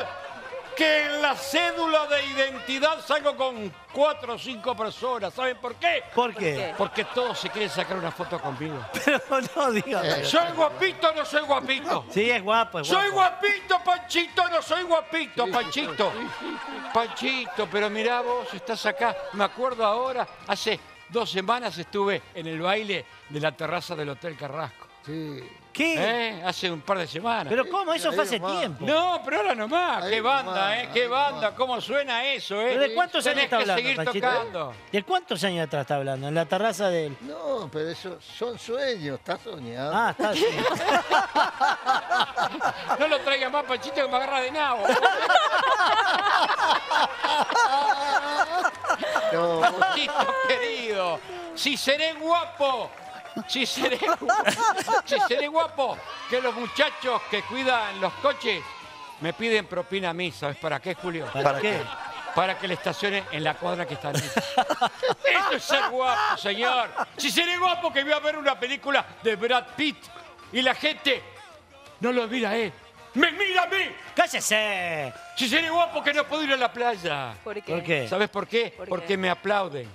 que en la cédula de identidad salgo con cuatro o cinco personas. ¿Saben por qué? ¿Por qué? Porque todos se quieren sacar una foto conmigo. Pero no, dígame. ¿Soy guapito o no soy guapito? Sí, es guapo, es guapo. ¿Soy guapito, Panchito? No soy guapito, Panchito. Panchito, pero mirá vos, estás acá. Me acuerdo ahora, hace dos semanas estuve en el baile de la terraza del Hotel Carrasco. Sí. ¿Qué? ¿Eh? Hace un par de semanas. ¿Pero cómo? Eso fue hace tiempo. No, pero ahora nomás. Qué banda, ¿eh? Qué banda. ¿Cómo suena eso, eh? ¿De cuántos años está hablando? ¿De cuántos años atrás está hablando? En la terraza de él. No, pero eso son sueños. Está soñado. Ah, está soñado. No lo traigas más, Panchito, que me agarra de nabo. No. Panchito querido. Si seré guapo. Si seré, si seré guapo, que los muchachos que cuidan los coches me piden propina a mí. ¿Sabes para qué, Julio? ¿Para, ¿Para qué? Para que le estacione en la cuadra que está ahí. Eso es ser guapo, señor. Si seré guapo, que voy a ver una película de Brad Pitt y la gente no lo mira a él. ¡Me mira a mí! ¡Cállese! Si seré guapo, que no puedo ir a la playa. ¿Por qué? ¿Por qué? ¿Sabes por qué? ¿Por qué? Porque me aplauden.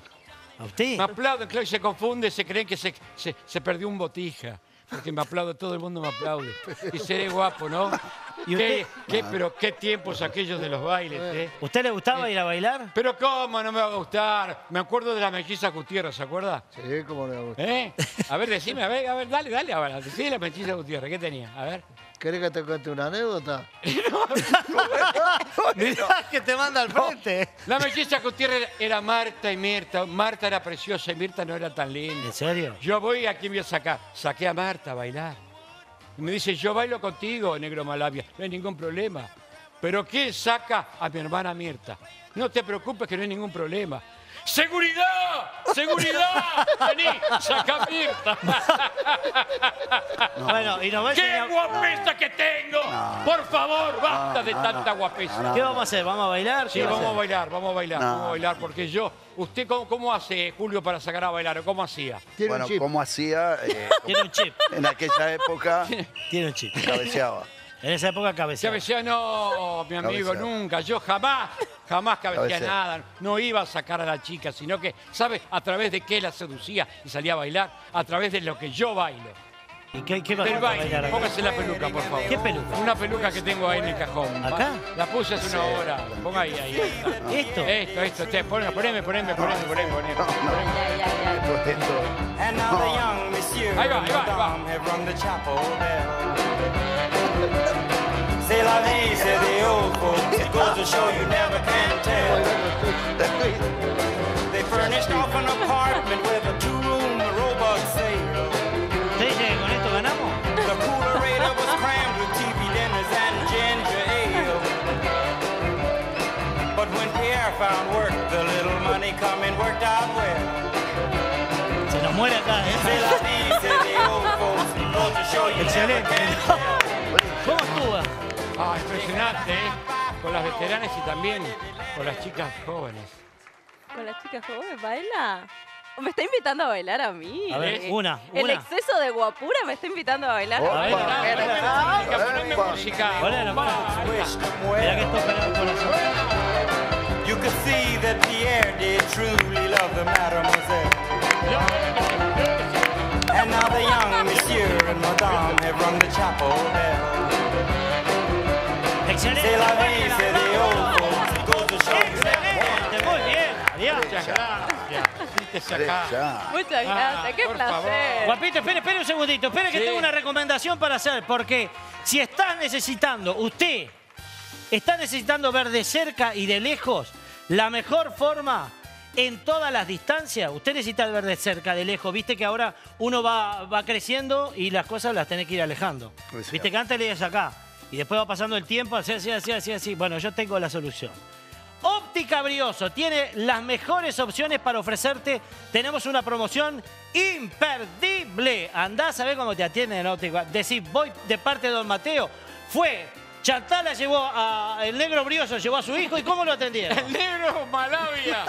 ¿A usted? Me aplauden, claro, y se confunde, se creen que se, se, se perdió un botija. Porque me aplaude, todo el mundo me aplaude. Y seré guapo, ¿no? ¿Y usted? ¿Qué, qué, pero qué tiempos aquellos de los bailes, ¿eh? ¿Usted le gustaba eh, ir a bailar? Pero cómo no me va a gustar. Me acuerdo de la Melliza Gutiérrez, ¿se acuerda? Sí, cómo le gusta. ¿Eh? A ver, decime, a ver, a ver, dale, dale, a ver, decime la Melliza Gutiérrez, ¿qué tenía? A ver. ¿Querés que te cuente una anécdota? No, no, mirá no, que te manda al frente. No. La Melliza Gutiérrez era Marta y Mirta. Marta era preciosa y Mirta no era tan linda. ¿En serio? Yo voy, ¿a quién voy a sacar? Saqué a Marta a bailar. Y me dice, yo bailo contigo, negro Malavia. No hay ningún problema. ¿Pero quién saca a mi hermana Mirta? No te preocupes que no hay ningún problema. ¡Seguridad! ¡Seguridad! ¡Vení! ¡Saca a Mirta! No. Bueno, y nos va a enseñar... ¡Qué guapesa que tengo! No. ¡Por favor, basta no, de no, tanta no, guapesa! No, no. ¿Qué vamos a hacer? ¿Vamos a bailar? Sí, vamos a, a bailar, vamos a bailar, no, vamos a bailar, porque yo... ¿Usted cómo, cómo hace, Julio, para sacar a bailar? ¿Cómo hacía? ¿Tiene bueno, un chip? ¿Cómo hacía? Eh, Tiene un chip. En aquella época... Tiene un chip. Cabeceaba. En esa época cabeceaba. Cabeceaba no, mi amigo, cabeceaba. Nunca. Yo jamás... Jamás cabecía nada, no iba a sacar a la chica, sino que, ¿sabes? A través de qué la seducía y salía a bailar, a través de lo que yo bailo. ¿Y qué, qué bailo? Bailar, póngase la peluca, por favor. ¿Qué peluca? Una peluca que tengo ahí en el cajón. ¿Acá? La puse hace una hora. Ponga ahí, ahí. ahí ¿Esto? Esto, esto. Usted, poneme, poneme, poneme, poneme, poneme. poneme. No, no. Esto, esto. No. Ahí va, ahí va, ahí va. Say la vie, say the old folks. It goes to show you never can tell. They furnished off an apartment with a two-room robot sale. The coolerator was crammed with T V dinners and ginger ale. But when Pierre found work, the little money coming worked out well. Se nos muere acá, eh. Say la vie, say the old folks. It goes to show you never can tell. ¿Cómo estuvo? Ah, impresionante, ¿eh? Con las veteranas y también con las chicas jóvenes. ¿Con las chicas jóvenes baila? Me está invitando a bailar a mí. A ver, una, una. El exceso de guapura me está invitando a bailar. A ver, poneme música. Poneme música. Mira que esto pega el corazón. You could see that Pierre did truly love the mademoiselle. And now the young monsieur and madame have rung the chapel bell. ¡Excelente! ¡Muy bien! ¡Muchas gracias! ¡Muchas gracias! ¡Qué placer! Guapito, espere, espere un segundito. Espere que tengo una recomendación para hacer. Porque si estás necesitando, usted está necesitando ver de cerca y de lejos la mejor forma en todas las distancias. Usted necesita ver de cerca, de lejos. Viste que ahora uno va, va creciendo y las cosas las tenés que ir alejando. Viste que antes leías acá. Y después va pasando el tiempo, así, así, así, así, así. Bueno, yo tengo la solución. Óptica Brioso tiene las mejores opciones para ofrecerte. Tenemos una promoción imperdible. Andá a saber cómo te atienden en Óptica. Decís, voy de parte de Don Mateo. Fue... Chantal la llevó a... El negro Brioso llevó a su hijo. ¿Y cómo lo atendieron? El negro Malavia.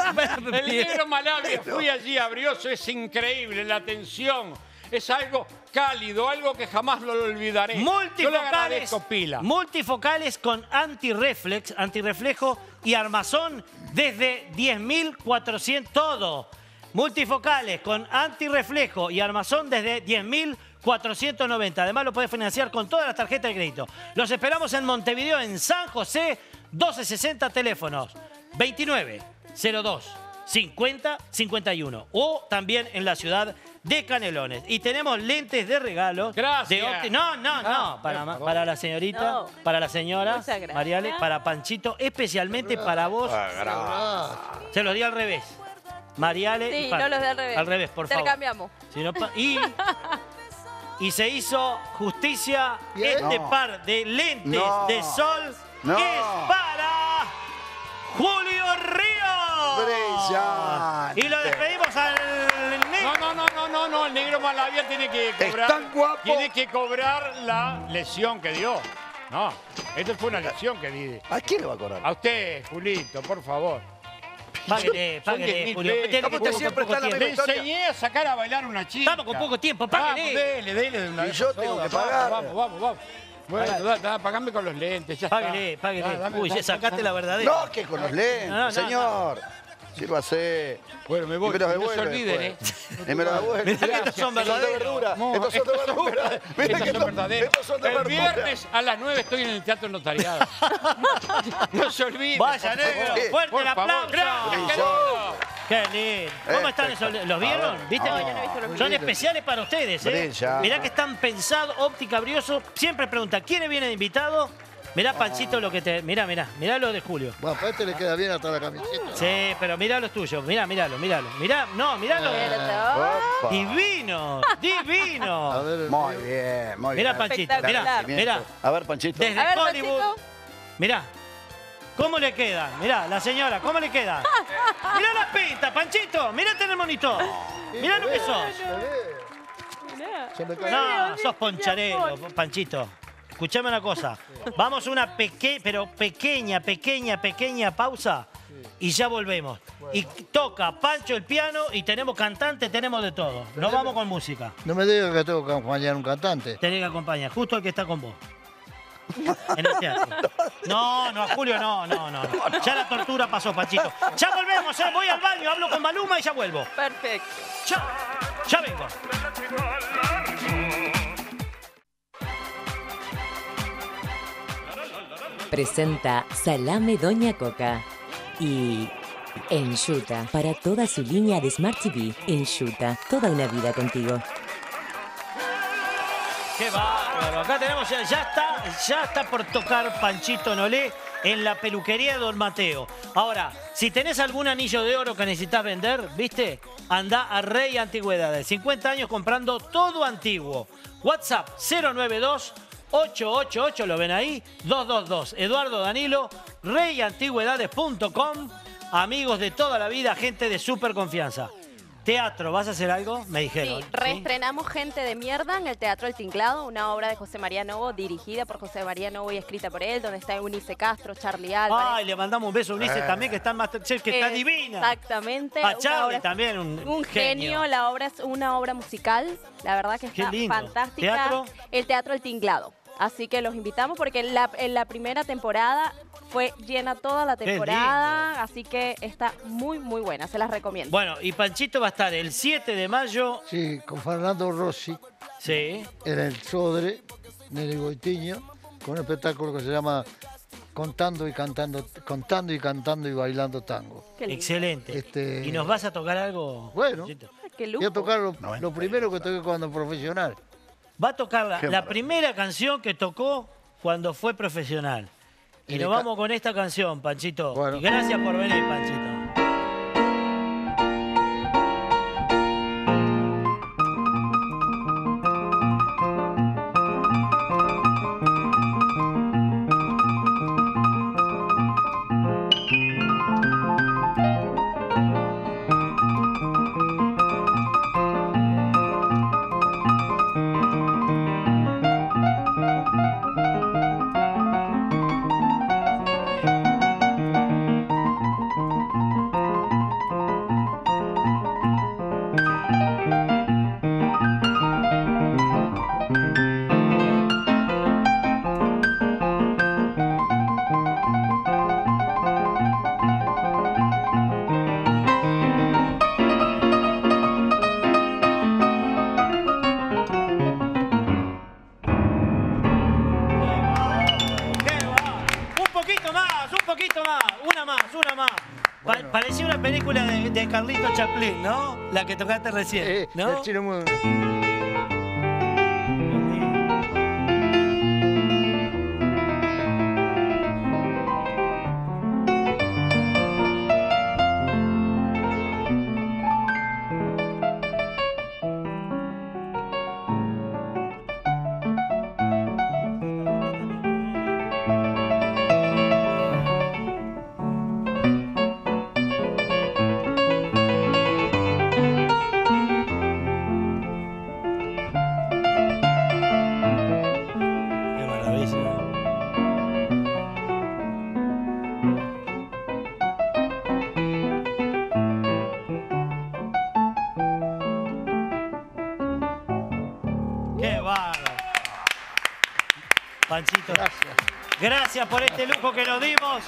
El negro Malavia. Fui allí a Brioso. Es increíble la atención. Es algo cálido, algo que jamás lo olvidaré. Multifocales, pila. multifocales con antirreflex, antirreflejo y armazón desde diez mil cuatrocientos. Todo. Multifocales con antirreflejo y armazón desde diez mil cuatrocientos noventa. Además lo podés financiar con todas las tarjetas de crédito. Los esperamos en Montevideo, en San José, doce sesenta, teléfonos veintinueve cero dos cincuenta cincuenta y uno. O también en la ciudad de Canelones. Y tenemos lentes de regalo. Gracias. De no, no, no. Para, para la señorita, no. para la señora, Mariale, para Panchito, especialmente para vos. Gracias. Se los di al revés. Mariale sí, y Pancho. No los di al revés. Al revés, por favor. Intercambiamos. Si no, y... Y se hizo justicia. ¿Qué? Este no. par de lentes no. de sol no. es para Julio Ríos. Brillante. Y lo despedimos al negro. No, no, no, no, no, el negro Malavia tiene que cobrar. Tan guapo. Tiene que cobrar la lesión que dio. No, esta fue una lesión que dio. ¿A quién le va a cobrar? A usted, Julito, por favor. Páguele, páguele, Julio. ¿Cómo usted siempre está en la misma historia? Le enseñé a sacar a bailar una chica. Vamos con poco tiempo, páguele. Vamos, dele, dele de una vez. Y yo tengo que pagar. Vamos, vamos, vamos. Bueno, pagame con los lentes, ya está. Páguele, páguele. Uy, ya sacaste la verdadera. No, que con los lentes, señor. Sírvase. Bueno, me voy. No se olviden, ¿eh? Me los devuelven. Mirá que estos son verdaderos. Estos son de verdura. Mirá que estos son de verdura. El viernes a las nueve estoy en el Teatro Notariado. No se olviden. Vaya, negro. Fuerte el aplauso. Gracias, querido. Qué lindo. ¿Cómo están esos? ¿Los vieron? ¿Viste? No, yo no he visto los videos. Son especiales para ustedes, ¿eh? Mirá que están pensados. Óptica Brioso. Siempre pregunta, ¿quién viene de invitado? Mirá, Panchito, lo que te... Mirá, mirá, mirá lo de Julio. Bueno, a este le queda bien hasta la camiseta. Sí, pero mirá los tuyos. Mirá, miralo, miralo. Mirá, no, miralo. Eh, divino, divino. Ver, muy bien, muy mirá, bien. Mirá, Panchito, mirá, mirá. A ver, Panchito. Desde ver, Hollywood. Panchito. Mirá. ¿Cómo le queda? Mirá, la señora, ¿cómo le queda? Mirá la pinta, Panchito. Mirá en el monitor. Mirá lo que sos. No, sos poncharelo, Panchito. Escuchame una cosa, vamos a una peque pero pequeña, pequeña, pequeña pausa y ya volvemos. Bueno. Y toca Pancho el piano y tenemos cantante, tenemos de todo. Nos vamos con música. No me digas que tengo que acompañar a un cantante. Tenés que acompañar, justo el que está con vos. En el teatro. No, no, a Julio no, no, no. Ya la tortura pasó, Panchito. Ya volvemos, ¿eh? Voy al baño, hablo con Maluma y ya vuelvo. Perfecto. Ya, ya vengo. Presenta Salame Doña Coca y Enjuta para toda su línea de Smart T V. Enjuta, toda una vida contigo. ¡Qué bárbaro! Acá tenemos, ya está, ya está por tocar Panchito Nolé en la peluquería de Don Mateo. Ahora, si tenés algún anillo de oro que necesitas vender, ¿viste? Andá a Rey Antigüedades. cincuenta años comprando todo antiguo. WhatsApp cero nueve dos, ocho ocho ocho, lo ven ahí, dos dos dos. Eduardo Danilo, rey antigüedades punto com. Amigos de toda la vida, gente de súper confianza. Teatro, ¿vas a hacer algo? Me dijeron. Sí, reestrenamos ¿sí? Gente de Mierda en el Teatro El Tinglado, una obra de José María Novo, dirigida por José María Novo y escrita por él, donde está Eunice Castro, Charlie Alba. Ay, le mandamos un beso a Eunice eh. también, que está en MasterChef, que eh, está divina. Exactamente. A Charlie también, un, un genio. genio. La obra es una obra musical, la verdad que está fantástica. ¿Teatro? El Teatro El Tinglado. Así que los invitamos porque la, en la primera temporada fue llena toda la temporada, así que está muy, muy buena, se las recomiendo. Bueno, y Panchito va a estar el siete de mayo. Sí, con Fernando Rossi. Sí. En el Sodre, Nelly Goitiño, con un espectáculo que se llama Contando y Cantando, Contando y Cantando y Bailando Tango. Excelente. Este... ¿Y nos vas a tocar algo? Bueno, qué lujo. Voy a tocar lo, no, lo primero que toqué cuando profesional. Va a tocar la, la primera canción que tocó cuando fue profesional. Y nos vamos con esta canción, Panchito. Bueno. Y gracias por venir, Panchito. una más, una más. Bueno. Pa parecía una película de, de Carlito Chaplin, ¿no? La que tocaste recién, eh, ¿no? El chino muy... Panchito, gracias. Gracias por este lujo que nos dimos.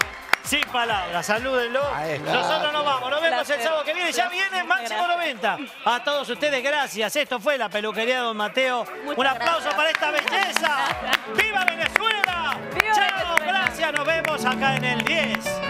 Sin palabras, salúdenlo. Nosotros nos vamos, nos vemos el sábado que viene. Ya viene Máximo noventa. A todos ustedes, gracias. Esto fue La Peluquería de Don Mateo. Un aplauso para esta belleza. ¡Viva Venezuela! ¡Chao! Gracias, nos vemos acá en el diez.